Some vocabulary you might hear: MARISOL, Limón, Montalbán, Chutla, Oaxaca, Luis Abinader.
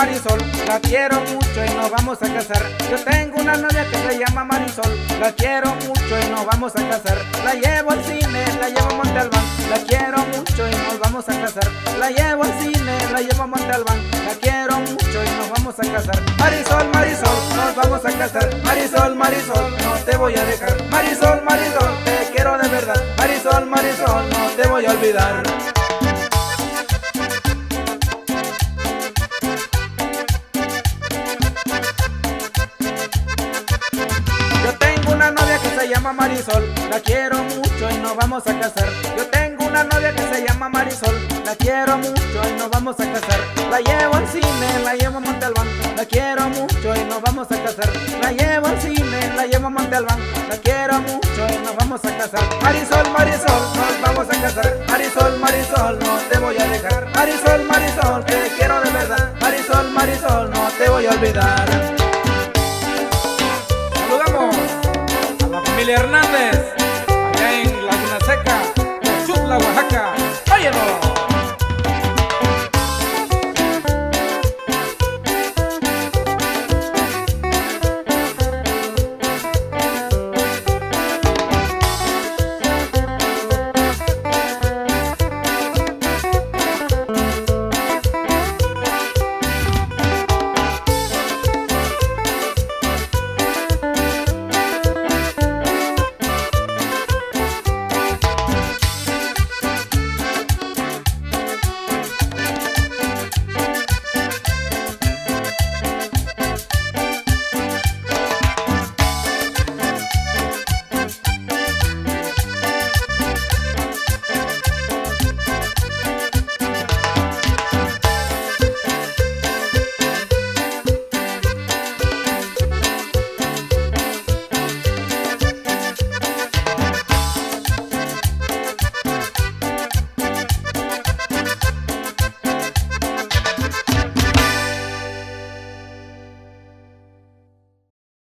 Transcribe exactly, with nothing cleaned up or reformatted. Marisol, la quiero mucho y nos vamos a casar. Yo tengo una novia que se llama Marisol, la quiero mucho y nos vamos a casar. La llevo al cine, la llevo a Montalbán, la quiero mucho y nos vamos a casar. La llevo al cine, la llevo a Montalbán, la quiero mucho y nos vamos a casar. Marisol, Marisol, nos vamos a casar. Marisol, Marisol, no te voy a dejar. Marisol, Marisol, te quiero de verdad. Marisol, Marisol, no te voy a olvidar. Se llama Marisol, la quiero mucho y nos vamos a casar. Yo tengo una novia que se llama Marisol, la quiero mucho y nos vamos a casar. La llevo al cine, la llevo a Montalbán, la quiero mucho y nos vamos a casar. La llevo al cine, la llevo a Montalbán, la quiero mucho y nos vamos a casar. Marisol, Marisol, nos vamos a casar. Marisol, Marisol, no te voy a dejar. Marisol, Marisol, te quiero de verdad. Marisol, Marisol, no te voy a olvidar. Hernández, allá en Laguna Seca, Chutla, Oaxaca. ¡Óyelo!